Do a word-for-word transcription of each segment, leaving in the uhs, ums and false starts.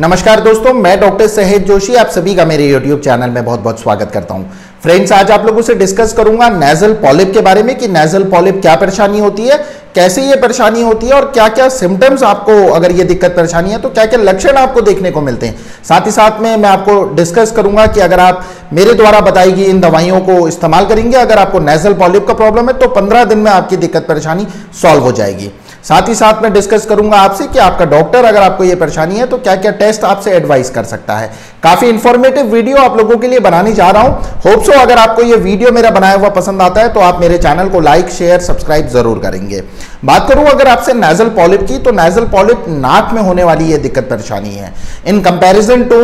नमस्कार दोस्तों, मैं डॉक्टर सहज जोशी आप सभी का मेरे यूट्यूब चैनल में बहुत बहुत स्वागत करता हूं। फ्रेंड्स, आज आप लोगों से डिस्कस करूंगा नेजल पॉलिप के बारे में कि नेजल पॉलिप क्या परेशानी होती है, कैसे ये परेशानी होती है और क्या क्या सिम्टम्स आपको, अगर ये दिक्कत परेशानी है तो क्या क्या लक्षण आपको देखने को मिलते हैं। साथ ही साथ में मैं आपको डिस्कस करूंगा कि अगर आप मेरे द्वारा बताई गई इन दवाइयों को इस्तेमाल करेंगे, अगर आपको नेजल पॉलिप का प्रॉब्लम है तो पंद्रह दिन में आपकी दिक्कत परेशानी सॉल्व हो जाएगी। साथ ही साथ में डिस्कस करूंगा आपसे कि आपका डॉक्टर, अगर आपको ये परेशानी है तो क्या क्या टेस्ट आपसे एडवाइस कर सकता है। काफी इंफॉर्मेटिव वीडियो आप लोगों के लिए बनाने जा रहा हूं। होप सो अगर आपको ये वीडियो मेरा बनाया हुआ पसंद आता है तो आप मेरे चैनल को लाइक शेयर सब्सक्राइब जरूर करेंगे। बात करूं अगर आपसे नेजल पॉलिप की, तो नेजल पॉलिप नाक में होने वाली ये दिक्कत परेशानी है। In comparison to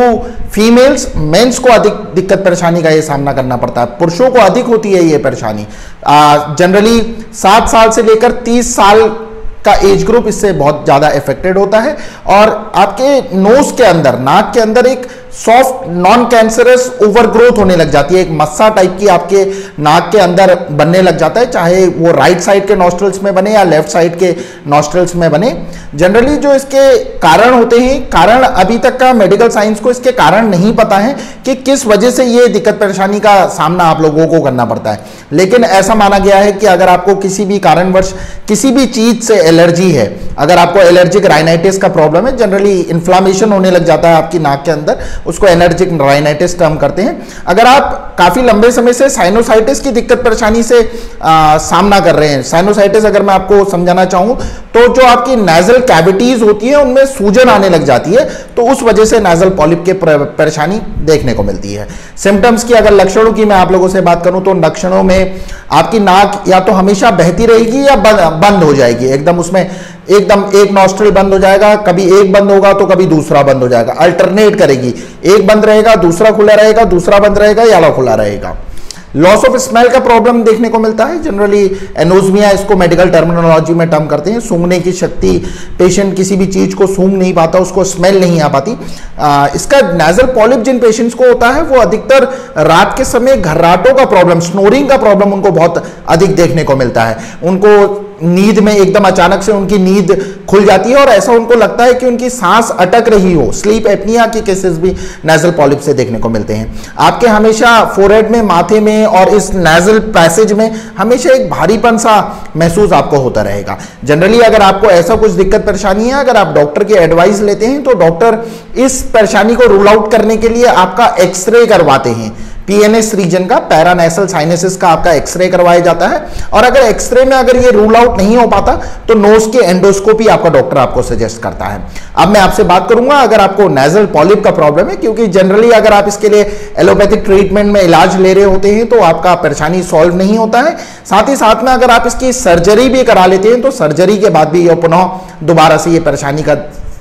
females, mens को अधिक दिक्कत परेशानी का ये सामना करना पड़ता है, पुरुषों को अधिक होती है ये परेशानी। जनरली सात साल से लेकर तीस साल का एज ग्रुप इससे बहुत ज़्यादा इफेक्टेड होता है। और आपके नोज के अंदर, नाक के अंदर एक सॉफ्ट नॉन कैंसरस ओवरग्रोथ होने लग जाती है, एक मस्सा टाइप की आपके नाक के अंदर बनने लग जाता है, चाहे वो राइट साइड के नॉस्ट्रल्स में बने या लेफ्ट साइड के नॉस्ट्रल्स में बने। जनरली जो इसके कारण होते हैं, कारण अभी तक का मेडिकल साइंस को इसके कारण नहीं पता है कि किस वजह से ये दिक्कत परेशानी का सामना आप लोगों को करना पड़ता है, लेकिन ऐसा माना गया है कि अगर आपको किसी भी कारणवश किसी भी चीज़ से एलर्जी है, अगर आपको एलर्जिक राइनाइटिस का प्रॉब्लम है, जनरली इन्फ्लामेशन होने लग जाता है आपकी नाक के अंदर, उसको एलर्जिक राइनाइटिस टर्म करते हैं। अगर आप काफ़ी लंबे समय से साइनोसाइटिस की दिक्कत परेशानी से आ, सामना कर रहे हैं, साइनोसाइटिस अगर मैं आपको समझाना चाहूँ तो जो आपकी नेजल कैविटीज होती है उनमें सूजन आने लग जाती है, तो उस वजह से नेजल पॉलिप के परेशानी देखने को मिलती है। सिम्टम्स की, अगर लक्षणों की मैं आप लोगों से बात करूँ तो लक्षणों में आपकी नाक या तो हमेशा बहती रहेगी या बंद हो जाएगी, एकदम उसमें एकदम एक नॉस्ट्रल बंद हो जाएगा, कभी एक बंद होगा तो कभी दूसरा बंद हो जाएगा, अल्टरनेट करेगी, एक बंद रहेगा दूसरा खुला रहेगा, दूसरा बंद रहेगा या खुला रहेगा। लॉस ऑफ स्मेल का प्रॉब्लम देखने को मिलता है, जनरली एनोस्मिया इसको मेडिकल टर्मिनोलॉजी में टर्म करते हैं। सूंघने की शक्ति, पेशेंट किसी भी चीज़ को सूंघ नहीं पाता, उसको स्मेल नहीं आ पाती। आ, इसका नेजल पॉलिप जिन पेशेंट्स को होता है वो अधिकतर रात के समय घर्राटों का प्रॉब्लम, स्नोरिंग का प्रॉब्लम उनको बहुत अधिक देखने को मिलता है। उनको नींद में एकदम अचानक से उनकी नींद खुल जाती है और ऐसा उनको लगता है कि उनकी सांस अटक रही हो। स्लीप एपनिया के केसेस भी नेजल पॉलिप से देखने को मिलते हैं। आपके हमेशा फोरहेड में, माथे में और इस नेजल पैसेज में हमेशा एक भारीपन सा महसूस आपको होता रहेगा। जनरली अगर आपको ऐसा कुछ दिक्कत परेशानी है, अगर आप डॉक्टर की एडवाइस लेते हैं तो डॉक्टर इस परेशानी को रूल आउट करने के लिए आपका एक्सरे करवाते हैं। पीएनएस रीजन का, पैरानैसल साइनेसिस का आपका एक्सरे करवाया जाता है और अगर एक्सरे में अगर ये रूल आउट नहीं हो पाता तो नोज की एंडोस्कोपी आपका डॉक्टर आपको सजेस्ट करता है। अब मैं आपसे बात करूंगा अगर आपको नेजल पॉलिप का प्रॉब्लम है, क्योंकि जनरली अगर आप इसके लिए एलोपैथिक ट्रीटमेंट में इलाज ले रहे होते हैं तो आपका परेशानी सॉल्व नहीं होता है। साथ ही साथ में अगर आप इसकी सर्जरी भी करा लेते हैं तो सर्जरी के बाद भी ये पुनः दोबारा से ये परेशानी का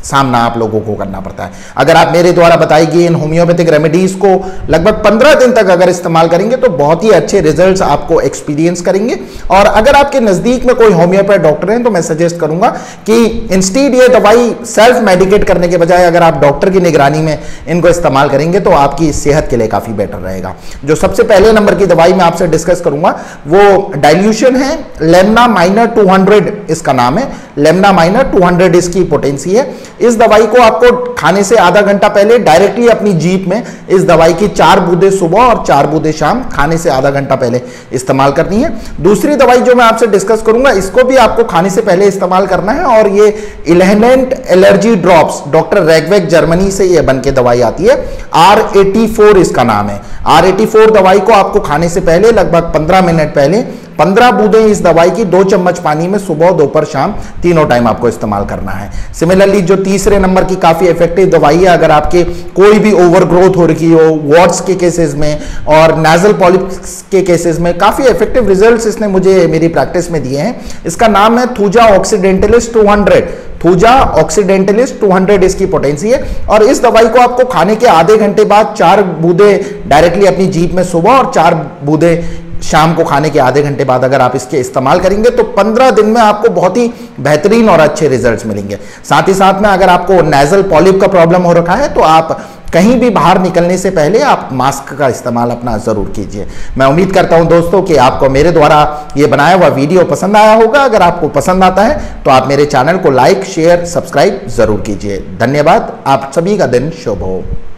सामना आप लोगों को करना पड़ता है। अगर आप मेरे द्वारा बताई गई इन होम्योपैथिक रेमेडीज को लगभग पंद्रह दिन तक अगर इस्तेमाल करेंगे तो बहुत ही अच्छे रिजल्ट्स आपको एक्सपीरियंस करेंगे। और अगर आपके नज़दीक में कोई होम्योपैथ डॉक्टर हैं तो मैं सजेस्ट करूंगा कि इंस्टीड ये दवाई सेल्फ मेडिकेट करने के बजाय अगर आप डॉक्टर की निगरानी में इनको इस्तेमाल करेंगे तो आपकी सेहत के लिए काफ़ी बेटर रहेगा। जो सबसे पहले नंबर की दवाई मैं आपसे डिस्कस करूंगा वो डाइल्यूशन है, लेमना माइनर टू हंड्रेड इसका नाम है, लेमना माइनर टू हंड्रेड इसकी पोटेंसी है। इस दवाई को आपको खाने से आधा घंटा पहले डायरेक्टली अपनी जीभ में इस दवाई की चार बूंदें सुबह और चार बूंदें शाम खाने से आधा घंटा पहले इस्तेमाल करनी है। दूसरी दवाई जो मैं आपसे डिस्कस करूंगा इसको भी आपको खाने से पहले इस्तेमाल करना है और ये इलेहनेंट allergy drops, doctor Reckeweg Germany से ये बन के दवाई आती है, आर एटी फोर इसका नाम है। आर एटी फोर दवाई को आपको खाने से पहले लगभग पंद्रह मिनट पहले पंद्रह बूंदें इस दवाई की दो चम्मच पानी में सुबह, दोपहर, शाम तीनों टाइम आपको इस्तेमाल करना है। सिमिलरली जो तीसरे नंबर की काफ़ी इफेक्टिव दवाई है, अगर आपके कोई भी ओवरग्रोथ हो रही हो, वार्ड्स के केसेस में और नेजल पॉलिप्स के केसेस में काफ़ी इफेक्टिव रिजल्ट्स इसने मुझे मेरी प्रैक्टिस में दिए हैं। इसका नाम है Thuja occidentalis two hundred, Thuja occidentalis two hundred इसकी पोटेंसी है और इस दवाई को आपको खाने के आधे घंटे बाद चार बूंदें डायरेक्टली अपनी जीभ में सुबह और चार बूंदें शाम को खाने के आधे घंटे बाद अगर आप इसके इस्तेमाल करेंगे तो पंद्रह दिन में आपको बहुत ही बेहतरीन और अच्छे रिजल्ट्स मिलेंगे। साथ ही साथ में अगर आपको नेजल पॉलिप का प्रॉब्लम हो रखा है तो आप कहीं भी बाहर निकलने से पहले आप मास्क का इस्तेमाल अपना ज़रूर कीजिए। मैं उम्मीद करता हूं दोस्तों कि आपको मेरे द्वारा ये बनाया हुआ वीडियो पसंद आया होगा। अगर आपको पसंद आता है तो आप मेरे चैनल को लाइक शेयर सब्सक्राइब ज़रूर कीजिए। धन्यवाद। आप सभी का दिन शुभ हो।